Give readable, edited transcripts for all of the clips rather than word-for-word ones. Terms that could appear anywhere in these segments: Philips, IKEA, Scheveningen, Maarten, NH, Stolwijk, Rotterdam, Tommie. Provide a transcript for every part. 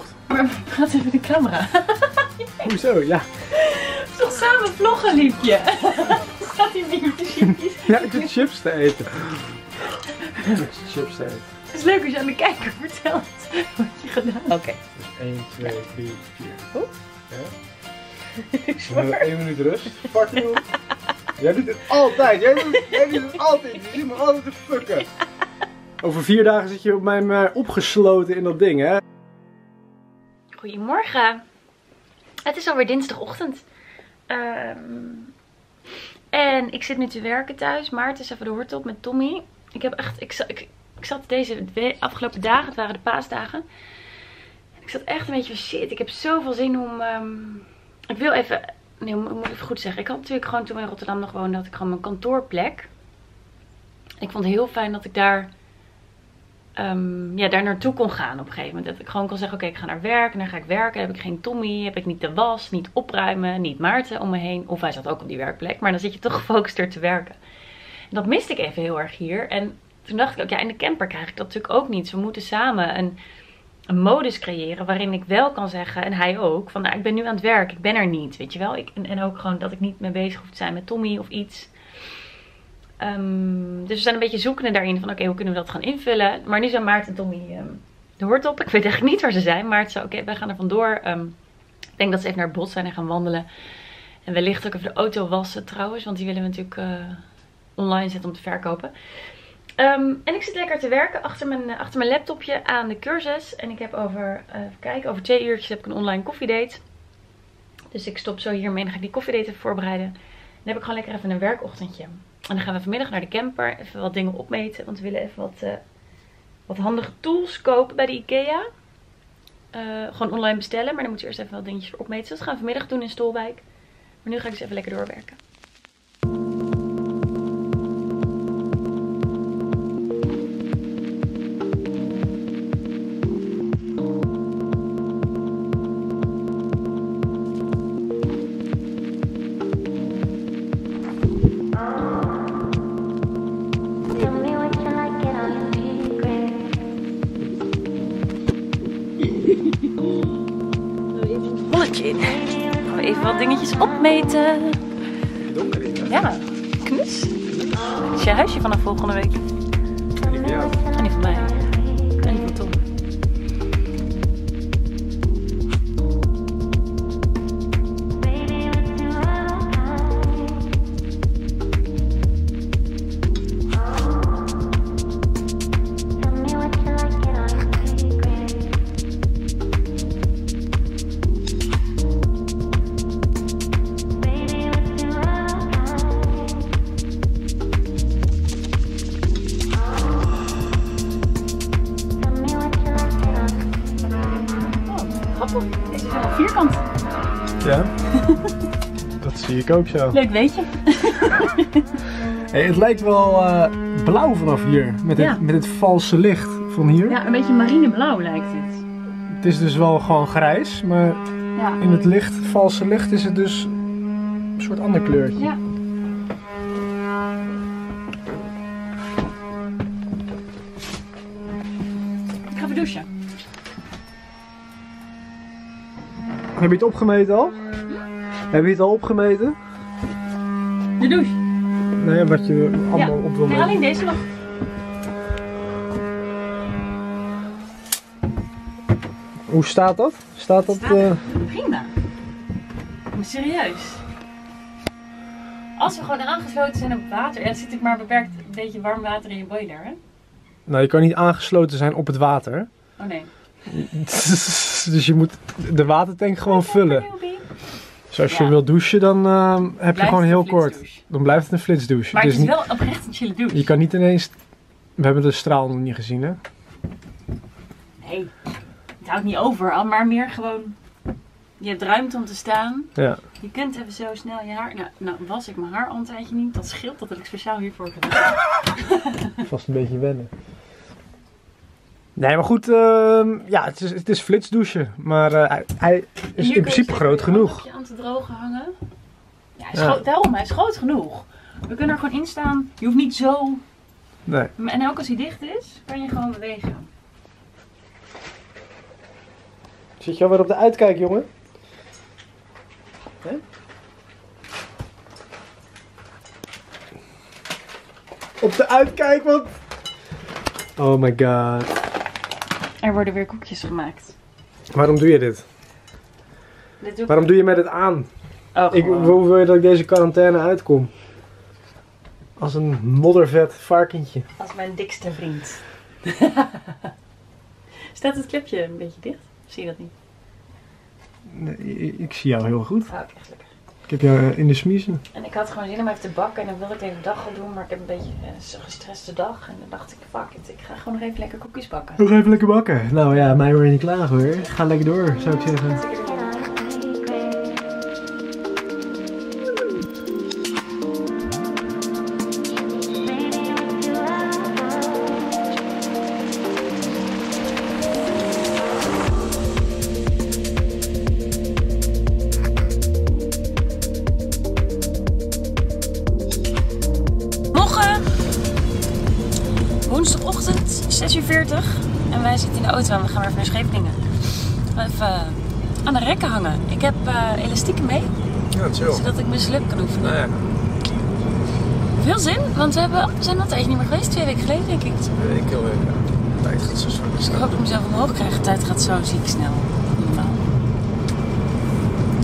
gekocht. Maar praat even de camera. Hoezo, ja. Toch samen vloggen, liefje. Staat hij weer de chipjes? Ja, ik zit chips te eten. Ik zit chips te eten. Het is leuk als je aan de kijker vertelt wat je gedaan hebt. Oké. Dus 1, 2, 3, 4. Oeh. Ja. We hebben 1 minuut rust. Fuck you. Jij doet het altijd. Jij doet het altijd. Je ziet me altijd te fucken. Over 4 dagen zit je op mij opgesloten in dat ding, hè? Goedemorgen. Het is alweer dinsdagochtend. En ik zit nu te werken thuis. Maarten is even de hort op met Tommy. Ik heb echt... Ik zat deze afgelopen dagen, het waren de paasdagen. En ik zat echt een beetje van shit, ik heb zoveel zin om... ik wil even... Nee, ik moet even goed zeggen. Ik had natuurlijk gewoon toen we in Rotterdam nog woonden, had ik gewoon mijn kantoorplek. Ik vond het heel fijn dat ik daar... ja, daar naartoe kon gaan op een gegeven moment. Dat ik gewoon kon zeggen, oké, ik ga naar werk en dan ga ik werken. Dan heb ik geen Tommy, heb ik niet de was, niet opruimen, niet Maarten om me heen. Of hij zat ook op die werkplek, maar dan zit je toch gefocust te werken. En dat miste ik even heel erg hier. En toen dacht ik ook, ja, in de camper krijg ik dat natuurlijk ook niet. Dus we moeten samen een modus creëren waarin ik wel kan zeggen, en hij ook, van nou, ik ben nu aan het werk, ik ben er niet, weet je wel. En ook gewoon dat ik niet mee bezig hoef te zijn met Tommy of iets. Dus we zijn een beetje zoekende daarin van oké, hoe kunnen we dat gaan invullen. Maar nu zijn Maarten en Tommy de hoort op. Ik weet eigenlijk niet waar ze zijn. Maarten zei oké, wij gaan er vandoor. Ik denk dat ze even naar het bos zijn en gaan wandelen. En wellicht ook even de auto wassen trouwens. Want die willen we natuurlijk online zetten om te verkopen. En ik zit lekker te werken achter mijn laptopje aan de cursus. En ik heb over, kijk, over 2 uurtjes heb ik een online koffiedate. Dus ik stop zo hiermee en dan ga ik die koffiedate even voorbereiden. Dan heb ik gewoon lekker even een werkochtendje. En dan gaan we vanmiddag naar de camper. Even wat dingen opmeten. Want we willen even wat handige tools kopen bij de IKEA. Gewoon online bestellen. Maar dan moeten we eerst even wat dingetjes opmeten. Dus dat gaan we vanmiddag doen in Stolwijk. Maar nu ga ik dus even lekker doorwerken. Even wat dingetjes opmeten. Ja, knus. Het is je huisje vanaf volgende week. En ik jou. En die van mij. En die van Tom. Deze is wel vierkant. Ja, dat zie ik ook zo. Leuk weetje. Hey, het lijkt wel blauw vanaf hier, met het valse licht van hier. Ja, een beetje marineblauw lijkt het. Het is dus wel gewoon grijs, maar ja, in het licht, valse licht is het dus een soort ander kleurtje. Ja. Ik ga even douchen. Heb je het opgemeten al? Heb je het al opgemeten? De douche? Nee, wat je allemaal op wil meten. Ja, alleen deze nog. Hoe staat dat? Prima. Maar serieus. Als we gewoon aangesloten zijn op water, ja, dan zit ik maar beperkt een beetje warm water in je boiler, hè? Nou, je kan niet aangesloten zijn op het water. Oh nee. Dus je moet de watertank gewoon vullen. Dus als je wil douchen, dan heb je gewoon heel kort. Dan blijft het een flitsdouche. Maar het is wel oprecht een chille douche. Je kan niet ineens... We hebben de straal nog niet gezien, hè? Nee, het houdt niet over al, maar meer gewoon... Je hebt ruimte om te staan. Ja. Je kunt even zo snel je haar... Nou was ik mijn haar al een tijdje niet. Dat scheelt, dat heb ik speciaal hiervoor gedaan. Vast een beetje wennen. Nee, maar goed, ja, het is flitsdouchen, maar hij is in principe groot genoeg. Hier kun je aan te drogen hangen. Ja, daarom, hij is groot genoeg. We kunnen er gewoon in staan, je hoeft niet zo... Nee. En ook als hij dicht is, kan je gewoon bewegen. Zit je alweer op de uitkijk, jongen? Hè? Op de uitkijk, want... Oh my god. Er worden weer koekjes gemaakt. Waarom doe je dit? Waarom doe je mij dit aan? Oh, hoe wil je dat ik deze quarantaine uitkom? Als een moddervet varkentje. Als mijn dikste vriend. Staat het clipje een beetje dicht? Zie je dat niet? Nee, ik zie jou heel goed. Oh, echt lekker. Ik heb jou in de smiezen. En ik had gewoon zin om even te bakken en dan wilde ik even daggel doen, maar ik heb een beetje een gestreste dag. En dan dacht ik, fuck it, ik ga gewoon nog even lekker koekjes bakken. Nog even lekker bakken? Nou ja, mij weer niet klaar hoor. Ga lekker door, zou ik zeggen. Woensdagochtend, 6:40 en wij zitten in de auto en we gaan weer even naar Scheveningen. Even aan de rekken hangen. Ik heb elastieken mee, ja, chill. Zodat ik mijn slip kan oefenen. Nou ja. Veel zin, want we zijn dat echt niet meer geweest, 2 weken geleden denk ik. 2 weken heel leuk, ja. De tijd gaat zo snel. Ik hoop dat ik mezelf omhoog krijg, de tijd gaat zo ziek snel. Nou.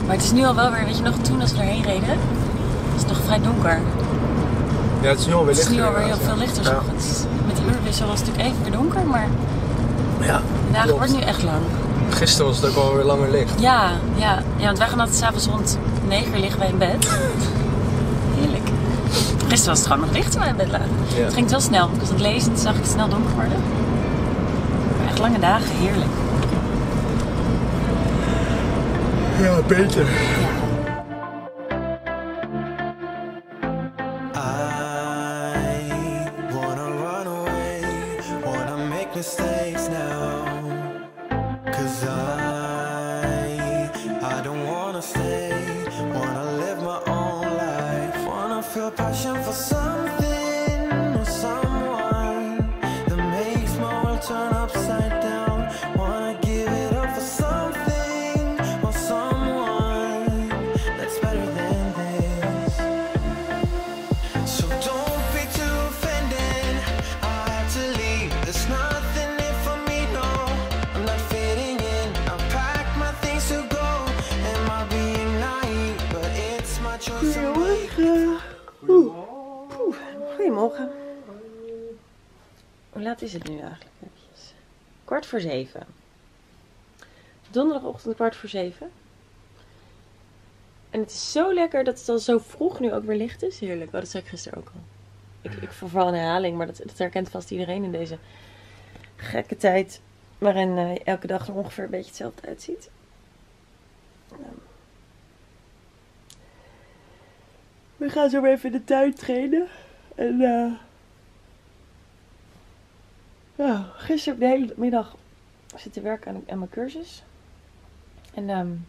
Maar het is nu al wel weer, weet je nog, toen als we erheen reden, was het nog vrij donker. Ja, het is nu alweer lichter. Het is nu alweer heel veel lichter. Ja. Met de uurwissel was het natuurlijk even donker, maar ja, de dagen wordt nu echt lang. Gisteren was het ook alweer langer licht. Ja, ja, ja, want wij gaan altijd s'avonds rond 9 uur liggen wij in bed. Heerlijk. Gisteren was het gewoon nog licht toen wij in bed lagen. Ja. Het ging wel snel, want ik was aan het lezen en toen zag ik het snel donker worden. Maar echt lange dagen, heerlijk. Ja, beter. Ja. Goedemorgen. Hoe laat is het nu eigenlijk? 6:45. Donderdagochtend 6:45. En het is zo lekker dat het al zo vroeg nu ook weer licht is. Heerlijk. Oh, dat zei ik gisteren ook al. Ik verval in herhaling, maar dat herkent vast iedereen in deze gekke tijd. Waarin elke dag er ongeveer een beetje hetzelfde uitziet. We gaan zo weer even in de tuin trainen. En nou, gisteren heb ik de hele middag zitten werken aan mijn cursus. En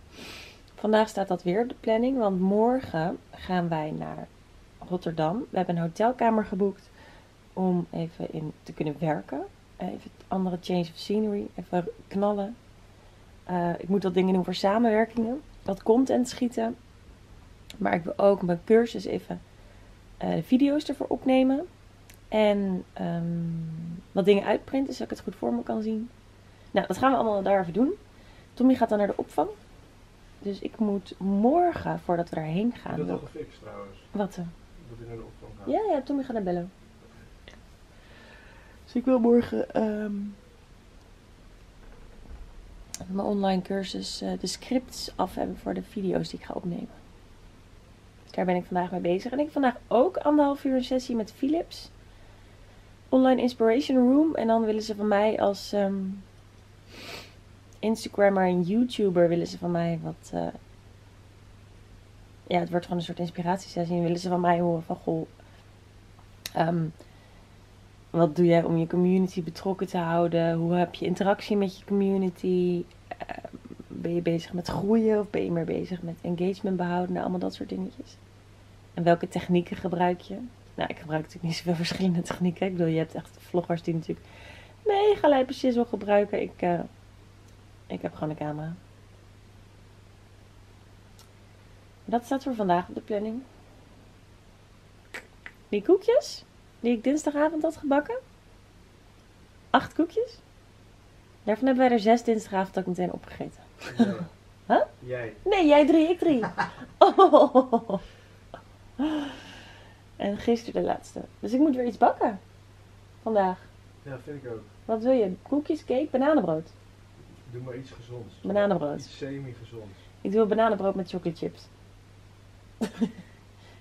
vandaag staat dat weer op de planning, want morgen gaan wij naar Rotterdam. We hebben een hotelkamer geboekt om even in te kunnen werken. Even andere change of scenery, even knallen. Ik moet wat dingen doen voor samenwerkingen, wat content schieten. Maar ik wil ook mijn cursus even... de video's ervoor opnemen en wat dingen uitprinten zodat ik het goed voor me kan zien. Nou, dat gaan we allemaal daar even doen. Tommy gaat dan naar de opvang. Dus ik moet morgen, voordat we daarheen gaan... Dat is al gefixt trouwens. Wat? Dat hij naar de opvang gaat. Ja, ja, Tommy gaat naar Bello. Dus ik wil morgen mijn online cursus de scripts af hebben voor de video's die ik ga opnemen. Daar ben ik vandaag mee bezig. En ik heb vandaag ook 1,5 uur een sessie met Philips. Online Inspiration Room. En dan willen ze van mij als Instagrammer en YouTuber willen ze van mij wat... ja, het wordt gewoon een soort inspiratiesessie. En willen ze van mij horen van, goh, wat doe jij om je community betrokken te houden? Hoe heb je interactie met je community? Ben je bezig met groeien of ben je meer bezig met engagement behouden? Nou, allemaal dat soort dingetjes. En welke technieken gebruik je? Nou, ik gebruik natuurlijk niet zoveel verschillende technieken. Ik bedoel, je hebt echt vloggers die natuurlijk mega lijpe shizzle gebruiken. Ik Ik heb gewoon de camera. Dat staat voor vandaag op de planning. Die koekjes die ik dinsdagavond had gebakken. 8 koekjes. Daarvan hebben wij er 6 dinsdagavond ook meteen opgegeten. Ja. Huh? Jij? Nee, jij 3, ik 3. Oh. En gisteren de laatste. Dus ik moet weer iets bakken. Vandaag. Ja, vind ik ook. Wat wil je? Koekjes, cake, bananenbrood? Doe maar iets gezonds. Bananenbrood. Iets semi-gezonds. Ik doe bananenbrood met chocoladechips. Ik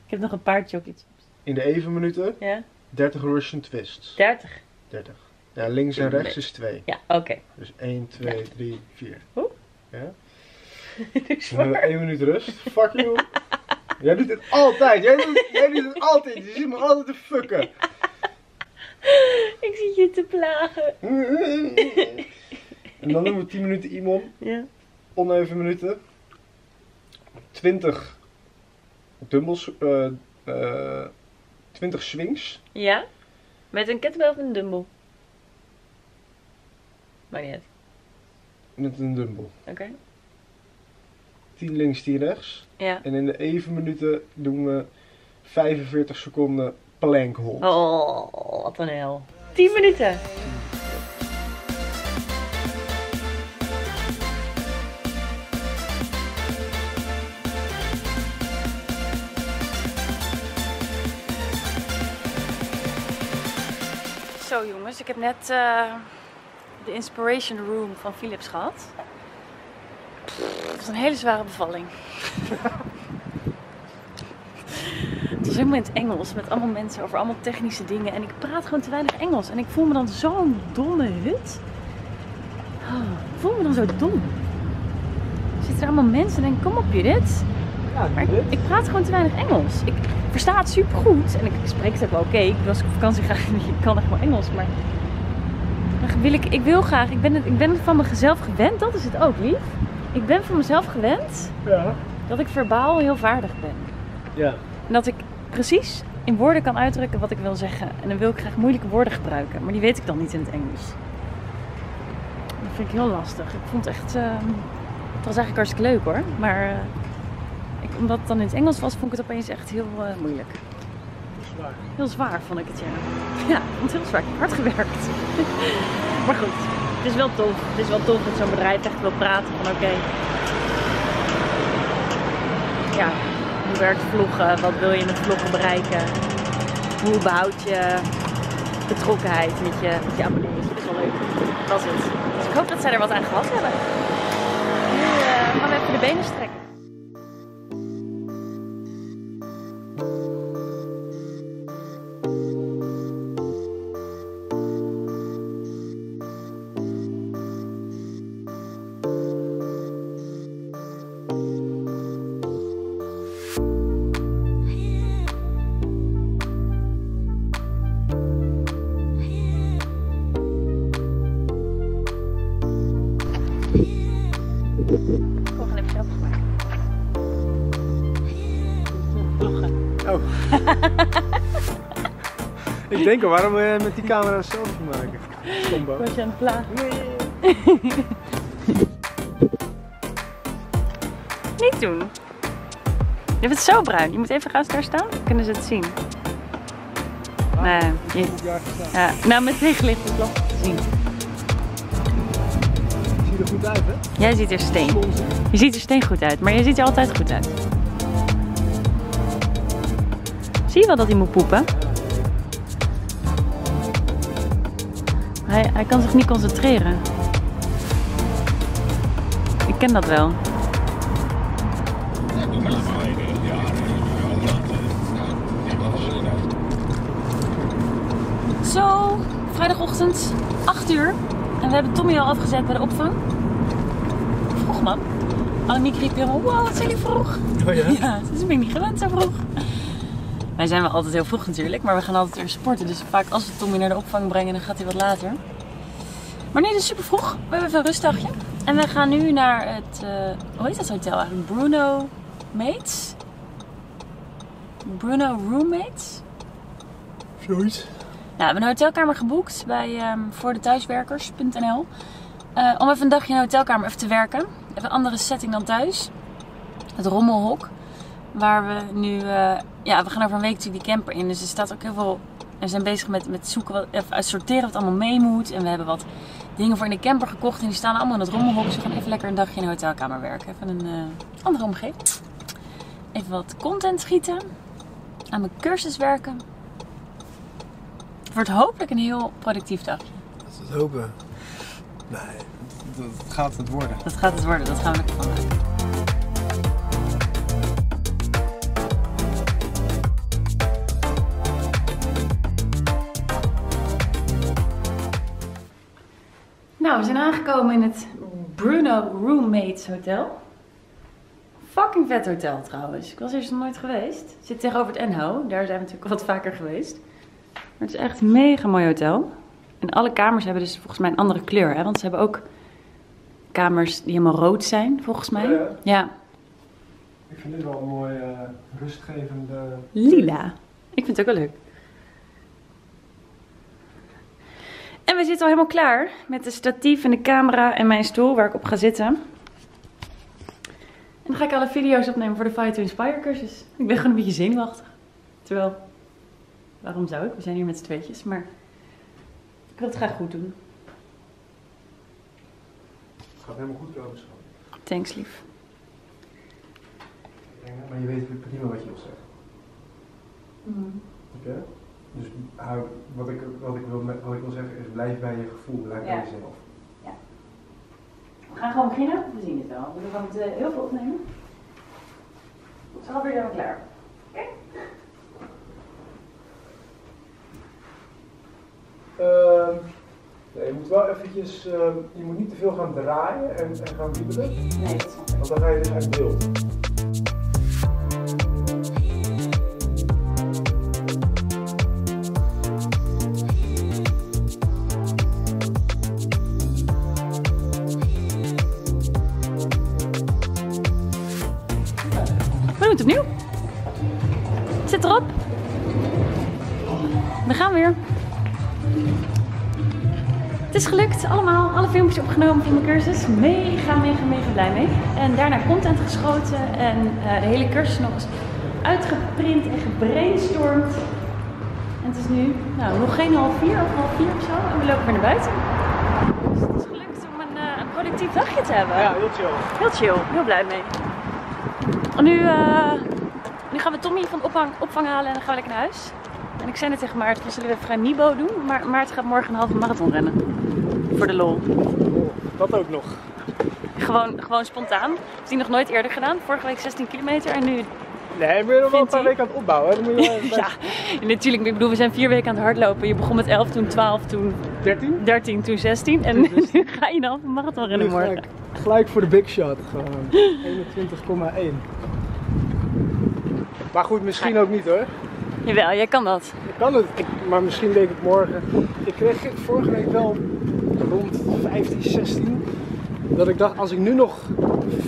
heb nog een paar chocoladechips. In de evenminuten? Ja. 30 Russian twists. 30? 30. Ja, links en rechts is 2. Ja, oké. Okay. Dus 1, 2, ja. 3, 4. Hoe? Ja. We hebben 1 minuut rust. Fuck you. Jij doet het altijd. Jij doet het altijd. Je ziet me altijd te fucken. Ik zit je te plagen. En dan doen we 10 minuten Imon. Ja. Oneven minuten. 20 dumbbells. 20 swings. Ja. Met een kettlebell of een dumbbell? Maar niet uit. Met een dumbbell. Oké. Okay. 10 links, 10 rechts. Ja. En in de even minuten doen we 45 seconden plank hold. Oh, wat een hel. 10 minuten. Zo jongens, ik heb net de Inspiration Room van Philips gehad. Het was een hele zware bevalling. Het was helemaal in het Engels, met allemaal mensen over allemaal technische dingen. En ik praat gewoon te weinig Engels. En ik voel me dan zo'n domme hut. Oh, ik voel me dan zo dom. Er zitten allemaal mensen en denken, kom op je dit. Maar ik praat gewoon te weinig Engels. Ik versta het supergoed. En ik spreek het ook wel oké. Okay. Als ik op vakantie ga, ik kan echt wel Engels. Maar dan wil ik wil graag, ik ben het van mezelf gewend. Dat is het ook, lief. Ik ben van mezelf gewend dat ik verbaal heel vaardig ben. Ja. En dat ik precies in woorden kan uitdrukken wat ik wil zeggen. En dan wil ik graag moeilijke woorden gebruiken. Maar die weet ik dan niet in het Engels. Dat vind ik heel lastig. Ik vond het echt... het was eigenlijk hartstikke leuk hoor. Maar omdat het dan in het Engels was, vond ik het opeens echt heel moeilijk. Heel zwaar. Heel zwaar vond ik het, ja. Ja, want heel zwaar. Hard gewerkt. Maar goed. Het is wel tof. Het is wel tof dat zo'n bedrijf echt wil praten van oké. Ja, hoe werkt vloggen? Wat wil je met vloggen bereiken? Hoe behoud je betrokkenheid met je abonnees? Dat is wel leuk. Dat is het. Dus ik hoop dat zij er wat aan gehad hebben. Nu gaan we even de benen strekken. Ik denk al, waarom wil je met die camera een selfie maken? Combo. Was je aan het plagen? Nee. Niet doen. Je bent zo bruin. Je moet even gaan daar staan. Kunnen ze het zien? Ah, nee. Ja. Nou, met licht is lastig te zien. Je ziet er goed uit, hè? Jij ziet er steen. Je ziet er steen goed uit, maar je ziet er altijd goed uit. Zie je wel dat hij moet poepen? Hij kan zich niet concentreren. Ik ken dat wel. Zo, vrijdagochtend, 8 uur. En we hebben Tommy al afgezet bij de opvang. Vroeg man. Annemiek riep helemaal, wow, wat zijn jullie vroeg. Oh ja? Ja, dat ben ik niet gewend zo vroeg. Wij zijn wel altijd heel vroeg natuurlijk, maar we gaan altijd weer sporten. Dus vaak als we Tommy naar de opvang brengen, dan gaat hij wat later. Maar nu is het super vroeg. We hebben even een rustdagje. En we gaan nu naar het, hoe heet dat hotel eigenlijk? Bruno Mates? Bruno Roommates? Zoiets. Nou, we hebben een hotelkamer geboekt bij voor de thuiswerkers.nl. om even een dagje in de hotelkamer even te werken. Even een andere setting dan thuis. Het rommelhok. Waar we nu... ja, we gaan over een week natuurlijk die camper in. Dus er staat ook heel veel... We zijn bezig met zoeken, even sorteren wat allemaal mee moet. En we hebben wat dingen voor in de camper gekocht. En die staan allemaal in het rommelhok. Dus we gaan even lekker een dagje in de hotelkamer werken. Even een andere omgeving. Even wat content schieten. Aan mijn cursus werken. Het wordt hopelijk een heel productief dagje. Dat is het hopen. Nee, dat gaat het worden. Dat gaat het worden, dat gaan we lekker van maken. Nou, we zijn aangekomen in het Bruno Roommates Hotel. Fucking vet hotel trouwens. Ik was eerst nog nooit geweest. Het zit tegenover het NH. Daar zijn we natuurlijk wat vaker geweest. Maar het is echt een mega mooi hotel. En alle kamers hebben dus volgens mij een andere kleur. Hè? Want ze hebben ook kamers die helemaal rood zijn, volgens mij. Ja. Ik vind dit wel een mooi rustgevende... Lila. Ik vind het ook wel leuk. En we zitten al helemaal klaar met de statief en de camera en mijn stoel waar ik op ga zitten. En dan ga ik alle video's opnemen voor de Fire to Inspire cursus. Ik ben gewoon een beetje zenuwachtig. Terwijl, waarom zou ik? We zijn hier met z'n tweetjes, maar ik wil het graag goed doen. Het gaat helemaal goed trouwens. Thanks lief. Maar je weet prima wat je wil zeggen. Mm. Oké? Dus wat ik wil zeggen is, blijf bij je gevoel, blijf bij jezelf. Ja. We gaan gewoon beginnen, we zien het wel. We gaan het heel veel opnemen. Het is alweer helemaal klaar. Oké? Okay. Nee, je moet wel eventjes, je moet niet te veel gaan draaien en gaan wiebelen. Nee, dat is wel. Want dan ga je dus uit beeld. Opnieuw. Het zit erop. We gaan weer. Het is gelukt allemaal. Alle filmpjes opgenomen van mijn cursus. Mega, mega, mega blij mee. En daarna content geschoten en de hele cursus nog eens uitgeprint en gebrainstormd. En het is nu nou, nog geen half vier of zo. En we lopen weer naar buiten. Dus het is gelukt om een productief dagje te hebben. Ja, heel chill. Heel chill. Heel blij mee. En nu gaan we Tommy van opvang halen en dan gaan we lekker naar huis. En ik zei net tegen Maarten, we zullen even gaan Nibo doen. Maar Maarten gaat morgen een halve marathon rennen. Voor de lol. Dat ook nog. Gewoon spontaan. Dat is die nog nooit eerder gedaan. Vorige week 16 kilometer en nu... Nee, maar je nog wel een paar weken aan het opbouwen. Dan moet je wel... Ja, en natuurlijk. Ik bedoel, we zijn 4 weken aan het hardlopen. Je begon met 11, toen 12, toen... 13, toen 16. En nu ga je dan een marathon rennen morgen. Gelijk voor de big shot. Gewoon 21,1. Maar goed, misschien ook niet hoor. Jawel, jij kan dat. Ik kan het, maar misschien deed ik het morgen. Ik kreeg vorige week wel rond 15, 16. Dat ik dacht, als ik nu nog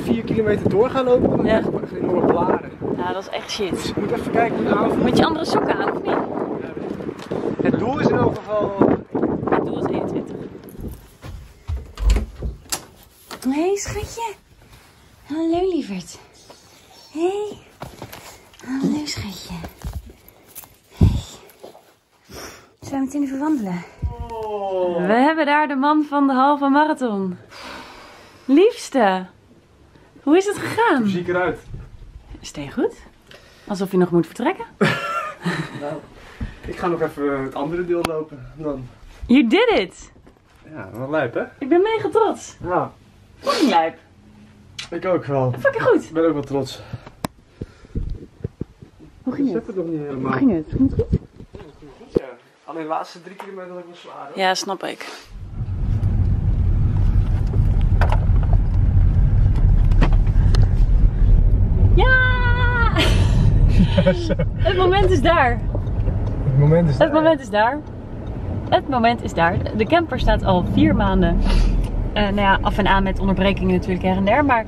4 kilometer door ga lopen, dan krijg ik echt enorme blaren. Ja, dat is echt shit. Dus ik moet even kijken hoe de avond... Met je andere sokken aan, of niet? Het doel is in elk geval... Het doel is 21. Hey schatje. Hallo lieverd. Hey. Hallo schatje. Hey. Zullen we meteen even wandelen? Oh. We hebben daar de man van de halve marathon. Liefste. Hoe is het gegaan? Hoe zie ik eruit? Steen goed? Alsof je nog moet vertrekken? Nou, ik ga nog even het andere deel lopen. Dan... You did it! Ja, wat lijp hè? Ik ben mega trots. Ja. Fucking lijp. Ik ook wel. Fucking goed. Ik ben ook wel trots. Hoe ging het? Nog niet helemaal. Hoe ging het? Ging het goed? Ja, dat ging goed, ja. Alleen de laatste 3 kilometer heb ik wel zwaar. Hè? Ja, snap ik. Ja! Het moment is daar. Het moment is daar. Het moment is daar. Het moment is daar. De camper staat al 4 maanden nou ja, af en aan met onderbrekingen natuurlijk her en der. Maar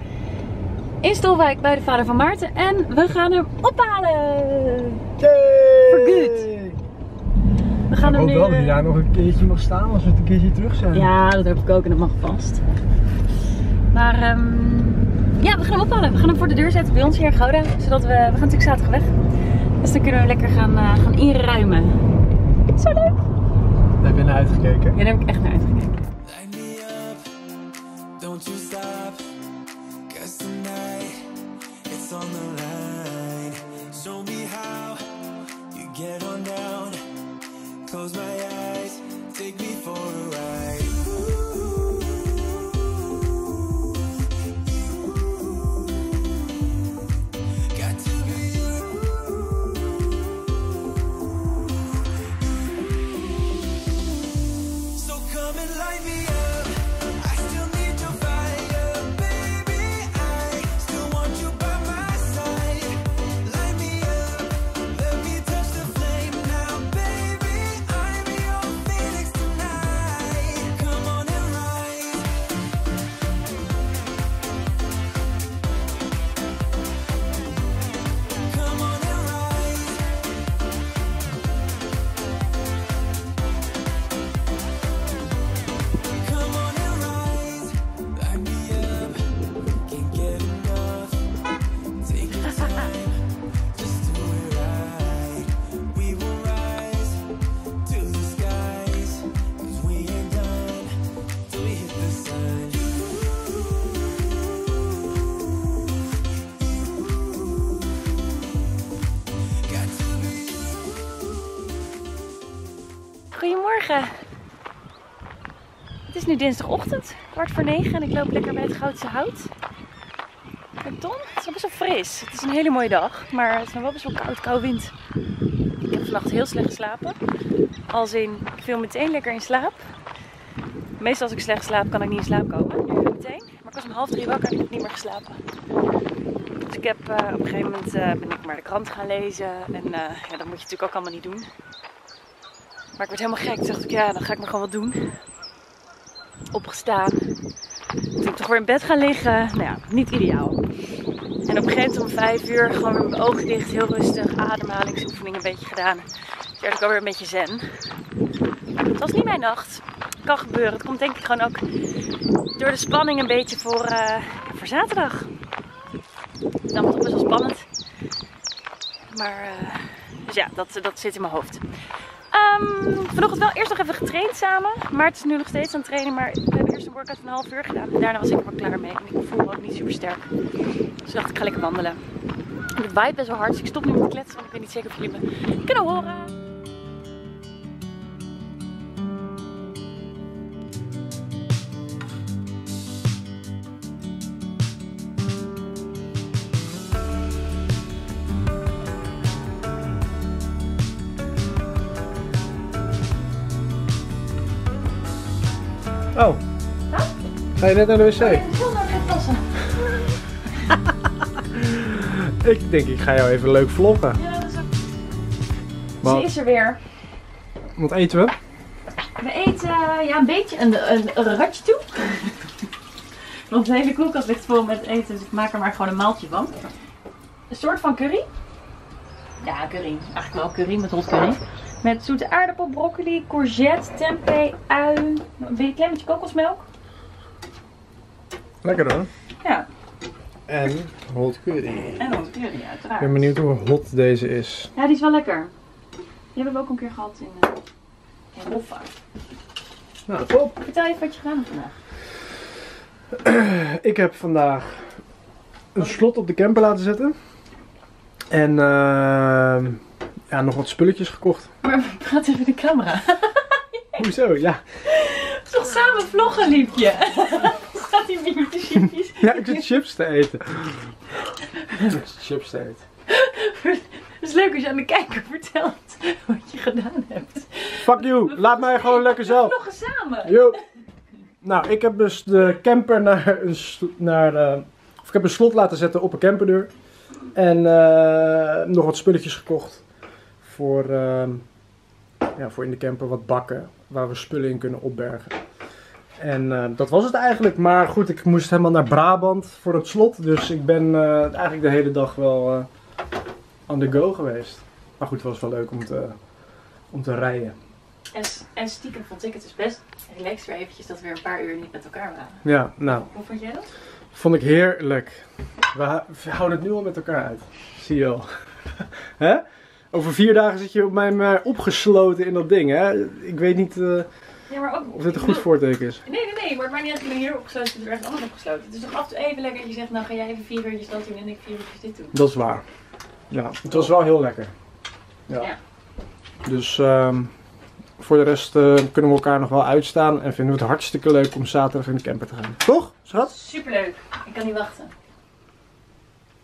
in Stolwijk bij de vader van Maarten. En we gaan hem ophalen. Yay! For good. We gaan hem nu... Ik hoop wel dat je daar nog een keertje mag staan als we het een keertje terug zijn. Ja, dat heb ik ook en dat mag vast. Maar ja, we gaan hem ophalen. We gaan hem voor de deur zetten bij ons hier in Gouda. Zodat we gaan natuurlijk zaterdag weg. Dus dan kunnen we lekker gaan inruimen. Zo leuk! Daar heb je naar uitgekeken. Ja, daar heb ik echt naar uitgekeken. Close my eyes, take me for a ride. Het is nu dinsdagochtend, 21:15 en ik loop lekker bij het Goudse Hout. En Ton, het is nog best wel fris. Het is een hele mooie dag, maar het is nog wel best wel koud, koude wind. Ik heb vannacht heel slecht geslapen. Als in, ik viel meteen lekker in slaap. Meestal als ik slecht slaap kan ik niet in slaap komen. Nu meteen. Maar ik was om 2:30 wakker en ik heb niet meer geslapen. Dus ik heb op een gegeven moment ben ik maar de krant gaan lezen. En ja, dat moet je natuurlijk ook allemaal niet doen. Maar ik werd helemaal gek. Toen dacht ik, ja, dan ga ik maar gewoon wat doen. Opgestaan. Toen ben ik toch weer in bed gaan liggen. Nou ja, niet ideaal. En op een gegeven moment om 5:00 gewoon weer mijn ogen dicht. Heel rustig. Ademhalingsoefeningen een beetje gedaan. Toen werd ik alweer een beetje zen. Het was niet mijn nacht. Kan gebeuren. Het komt denk ik gewoon ook door de spanning een beetje voor zaterdag. Dan was het best wel spannend. Maar dus ja, dat zit in mijn hoofd. Vanochtend wel eerst nog even getraind samen. Maarten is nu nog steeds aan het trainen, maar we hebben eerst een workout van 1,5 uur gedaan. En daarna was ik er wel klaar mee en ik voel me ook niet super sterk. Dus dacht ik, ga lekker wandelen. En het waait best wel hard, dus ik stop nu met kletsen, want ik weet niet zeker of jullie me kunnen horen. Oh, huh? Ga je net naar de wc? Ik wil nog even passen. Ik denk, ik ga jou even leuk vloggen. Ja, dat is ook... Want... Ze is er weer. Wat eten we? We eten ja, een beetje een ratje toe. Want de hele koelkast ligt vol met eten, dus ik maak er maar gewoon een maaltje van. Een soort van curry. Ja, curry. Eigenlijk wel curry met hot curry. Met zoete aardappel, broccoli, courgette, tempeh, ui, een klein beetje kokosmelk. Lekker hoor. Ja. En hot curry. En hot curry, uiteraard. Ik ben benieuwd hoe hot deze is. Ja, die is wel lekker. Die hebben we ook een keer gehad in Hoffa. Nou, top. Vertel even wat je gedaan hebt vandaag. Ik heb vandaag een slot op de camper laten zetten. En ja, nog wat spulletjes gekocht. Maar praat even in de camera. Hoezo, ja. Toch samen vloggen, liefje. Staat hier weer met de chipjes. Ja, ik zit chips te eten. Ik zit chips te eten. Het is leuk als je aan de kijker vertelt wat je gedaan hebt. Fuck you, laat mij gewoon lekker zelf. We vloggen samen. Yo. Nou, ik heb dus de camper ik heb een slot laten zetten op een camperdeur. En nog wat spulletjes gekocht. Voor in de camper wat bakken waar we spullen in kunnen opbergen. En dat was het eigenlijk. Maar goed, ik moest helemaal naar Brabant voor het slot. Dus ik ben eigenlijk de hele dag wel on the go geweest. Maar goed, het was wel leuk om te rijden. En stiekem vond ik het dus best relaxed weer eventjes dat we weer een paar uur niet met elkaar waren. Ja, nou. Hoe vond jij dat? Vond ik heerlijk. We houden het nu al met elkaar uit. Zie je wel. Hè? Over 4 dagen zit je op mij maar opgesloten in dat ding, hè? Ik weet niet ja, maar ook, of dit een goed voorteken is. Nee, maar het maakt niet uit dat je hier opgesloten zit of ergens anders opgesloten. Het is toch af en toe even lekker dat je zegt, nou ga jij even 4 uurtjes dat doen en ik 4 uurtjes dit doen. Dat is waar. Ja, het was wel heel lekker. Ja. Ja. Dus voor de rest kunnen we elkaar nog wel uitstaan en vinden we het hartstikke leuk om zaterdag in de camper te gaan. Toch, schat? Superleuk. Ik kan niet wachten.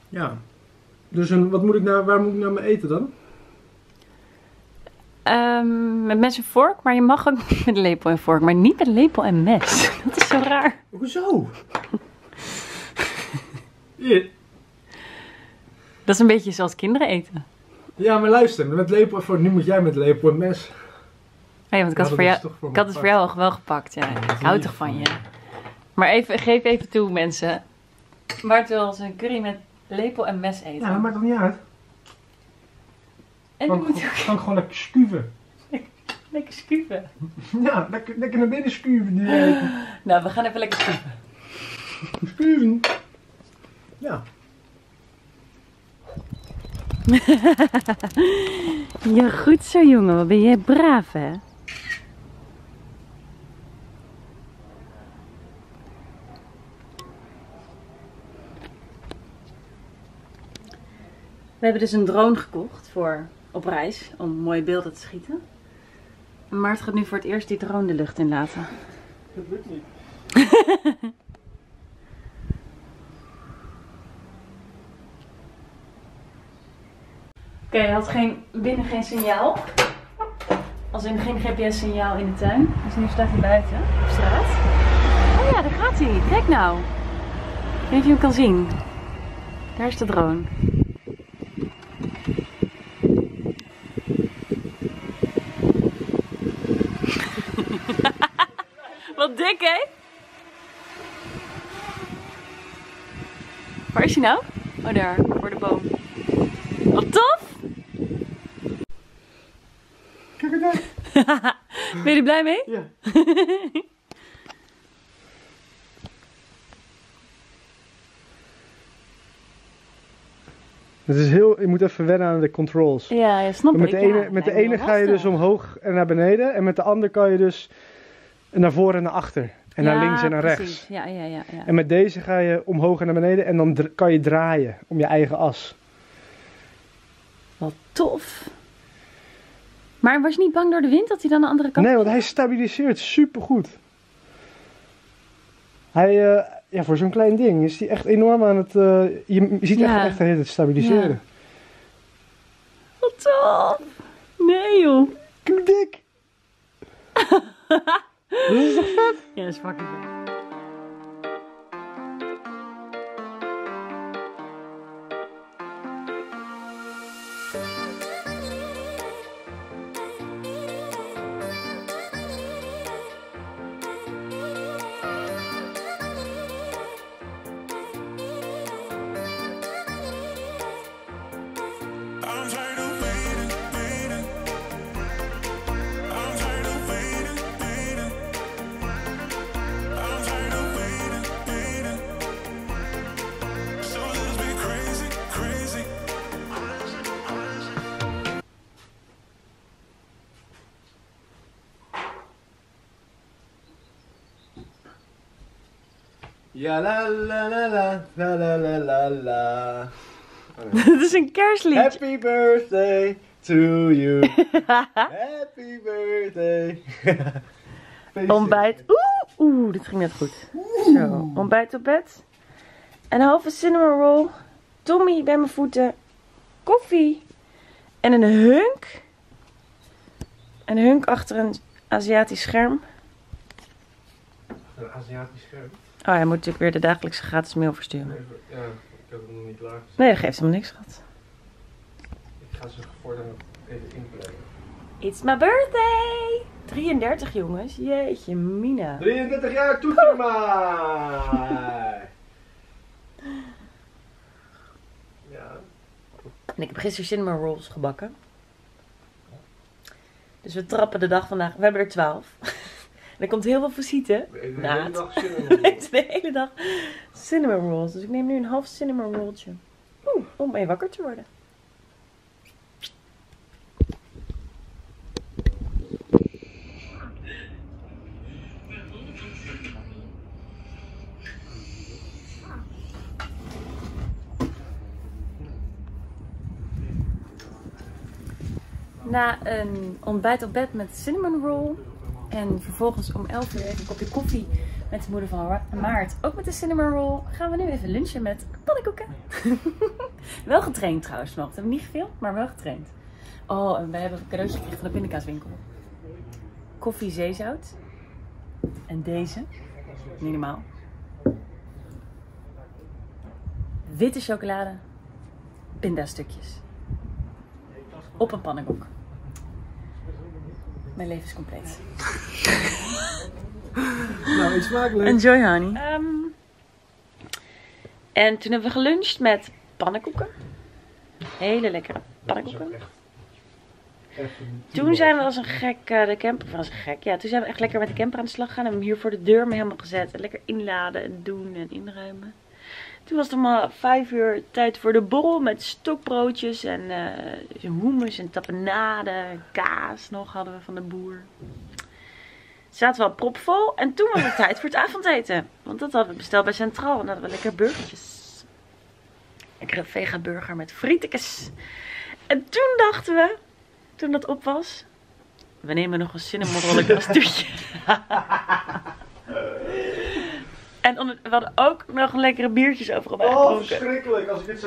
Ja. Dus wat moet ik nou, waar moet ik nou mee eten dan? Met mes en vork, maar je mag ook met lepel en vork, maar niet met lepel en mes. Dat is zo raar. Hoezo? Yeah. Dat is een beetje zoals kinderen eten. Ja, maar luister, met lepel en vork, nu moet jij met lepel en mes. Nee, want ik had het voor jou wel gepakt. Ja. Ik hou toch van je. Maar even, geef even toe, mensen. Maarten wil zijn curry met lepel en mes eten. Ja, dat maakt toch niet uit. En dan kan ik gewoon lekker schuiven. Lekker schuiven? Ja, lekker naar binnen schuiven. Nou, we gaan even lekker schuiven. Schuiven? Ja. Ja, goed zo jongen. Wat ben jij braaf, hè? We hebben dus een drone gekocht voor op reis om mooie beelden te schieten. En Maarten gaat nu voor het eerst die drone de lucht in laten. Dat lukt niet. Oké, hij had binnen geen signaal. Als in geen GPS-signaal in de tuin. Dus nu staat hij buiten op straat. Oh ja, daar gaat hij. Kijk nou. Ik weet niet of je hem kan zien. Daar is de drone. Wat dik, hè? Waar is hij nou? Oh, daar, voor de boom. Wat tof! Kijk het uit! Ben je er blij mee? Ja. Het is heel, je moet even wennen aan de controls. Ja, je snapt het. Met de ene ga je dus omhoog en naar beneden. En met de andere kan je dus naar voren en naar achter. En ja, naar links en naar rechts. Ja. En met deze ga je omhoog en naar beneden. En dan kan je draaien om je eigen as. Wat tof. Maar was je niet bang door de wind dat hij dan de andere kant... Nee, want hij stabiliseert supergoed. Hij... ja, voor zo'n klein ding is die echt enorm aan het... je ziet echt de hele tijd stabiliseren. Ja. Wat tof! Nee joh! Kijk dik! Dat is toch vet? Ja, dat is fucking vet. Ja la la la la la la la la la. Dit is een kerstliedje. Happy birthday to you. Happy birthday. Ontbijt. Oeh, dit ging net goed. Zo, ontbijt op bed. Een halve cinnamon roll. Tommy bij mijn voeten. Koffie. En een hunk. Een hunk achter een Aziatisch scherm. Een Aziatisch scherm? Oh, hij moet natuurlijk weer de dagelijkse gratis mail versturen. Nee, ja, ik heb hem nog niet klaar. Nee, dat geeft hem niks, schat. Ik ga ze voortaan even inplannen. It's my birthday! 33 jongens, jeetje mina. 33 jaar toeter maar! Ja. En ik heb gisteren cinnamon rolls gebakken. Dus Dus we trappen de dag vandaag. We hebben er 12. En er komt heel veel visite. De hele dag cinnamon rolls. Dus ik neem nu een half cinnamon rolltje. Oeh, om mee wakker te worden. Na een ontbijt op bed met cinnamon roll en vervolgens om 11 uur even een kopje koffie met de moeder van Maarten, ook met de cinnamon roll, gaan we nu even lunchen met pannenkoeken. Wel getraind trouwens nog, dat hebben we niet gefilmd, maar wel getraind. Oh, en wij hebben een cadeautje gekregen van de pindakaaswinkel. Koffie zeezout. En deze, niet normaal. Witte chocolade, pindastukjes. Op een pannenkoek. Mijn leven is compleet. Nou, het smaakt leuk. Enjoy, honey. En toen hebben we geluncht met pannenkoeken. Hele lekkere pannenkoeken. Toen zijn we als een gek de camper... Of als een gek, ja. Toen zijn we echt lekker met de camper aan de slag gegaan. En hebben hem hier voor de deur mee helemaal gezet. En lekker inladen en doen en inruimen. Toen was het om 5 uur tijd voor de borrel met stokbroodjes en hummus en tapenade, kaas nog hadden we van de boer. Zaten we al propvol en toen was het tijd voor het avondeten. Want dat hadden we besteld bij Centraal en hadden we lekker burgertjes. Lekkere vegaburger met frietekes. En toen dachten we, toen dat op was, we nemen nog een cinnamon als toetje. En we hadden ook nog lekkere biertjes overal bij. Oh, verschrikkelijk als ik dit zo...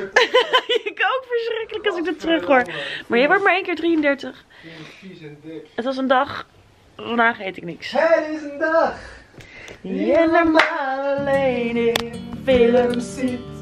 Ik ook verschrikkelijk als ik dit terug hoor. Maar jij wordt maar 1 keer 33. Vies en dik. Het was een dag. Vandaag eet ik niks. Het is een dag die je normaal alleen in films ziet.